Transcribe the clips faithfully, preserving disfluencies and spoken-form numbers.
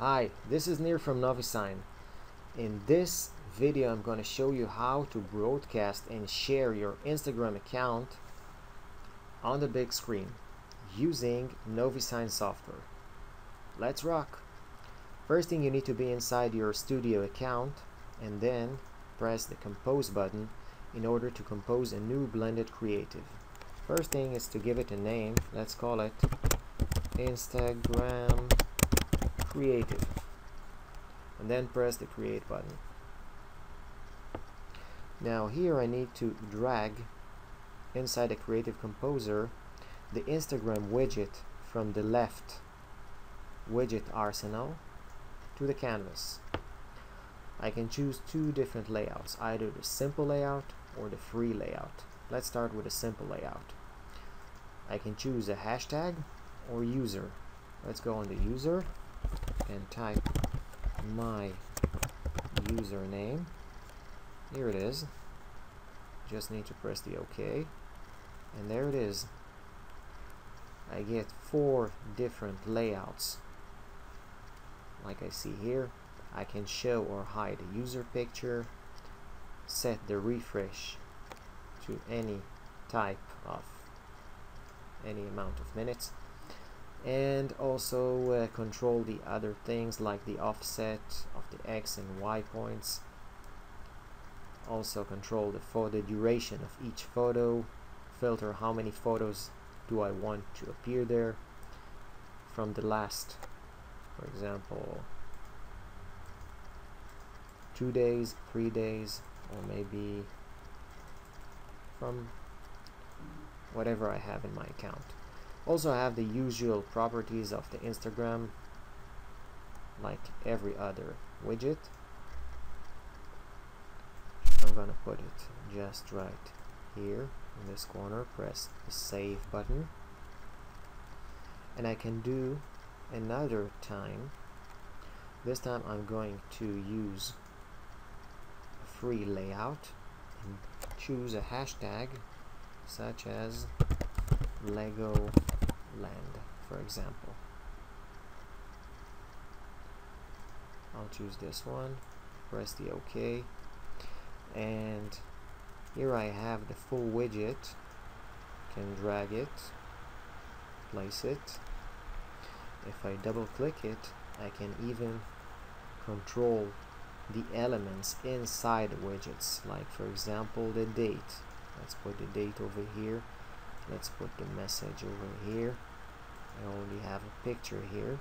Hi, this is Nir from NoviSign. In this video I'm going to show you how to broadcast and share your Instagram account on the big screen using NoviSign software. Let's rock! First thing, you need to be inside your studio account and then press the compose button in order to compose a new blended creative. First thing is to give it a name. Let's call it Instagram Creative and then press the create button. Now here I need to drag inside the creative composer the Instagram widget from the left widget arsenal to the canvas. I can choose two different layouts, either the simple layout or the free layout. Let's start with a simple layout. I can choose a hashtag or user. Let's go on the user and type my username. Here it is. Just need to press the OK, and there it is. I get four different layouts. Like I see here, I can show or hide a user picture, set the refresh to any type of any amount of minutes, and also uh, control the other things like the offset of the X and Y points. Also control the photo duration of each photo, filter how many photos do I want to appear there from the last, for example, two days, three days, or maybe from whatever I have in my account. Also, I have the usual properties of the Instagram like every other widget. I'm gonna put it just right here in this corner, press the save button, and I can do another time. This time I'm going to use a free layout and choose a hashtag such as Lego Land, for example. I'll choose this one, press the OK, and here I have the full widget. Can drag it, place it. If I double click it, I can even control the elements inside the widgets, like for example the date. Let's put the date over here. Let's put the message over here. I only have a picture here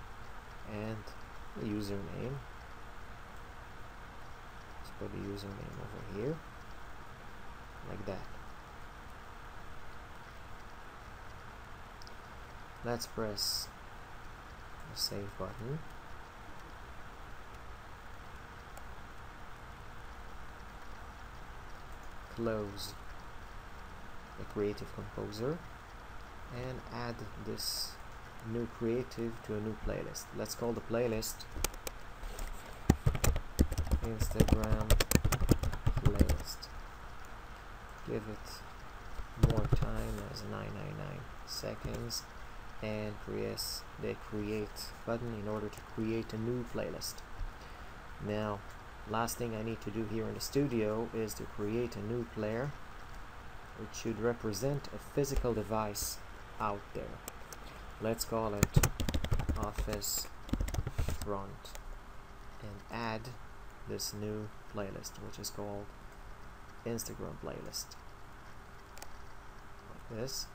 and the username. Let's put the username over here like that. Let's press the save button. Close the creative composer and add this new creative to a new playlist. Let's call the playlist Instagram playlist. Give it more time as nine hundred ninety-nine seconds and press the create button in order to create a new playlist. Now, last thing I need to do here in the studio is to create a new player. It should represent a physical device out there. Let's call it Office Front and add this new playlist, which is called Instagram Playlist. Like this.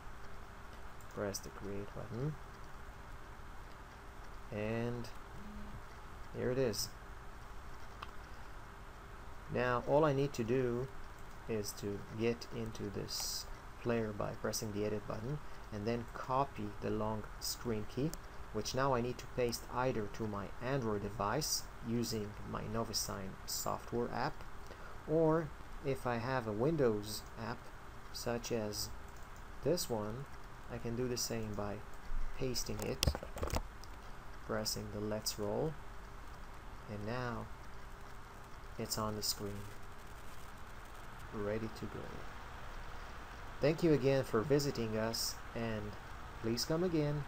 Press the create button and here it is. Now all I need to do is to get into this player by pressing the edit button and then copy the long screen key, which now I need to paste either to my Android device using my NoviSign software app, or if I have a Windows app such as this one, I can do the same by pasting it, pressing the let's roll, and now it's on the screen, ready to go. Thank you again for visiting us, and please come again.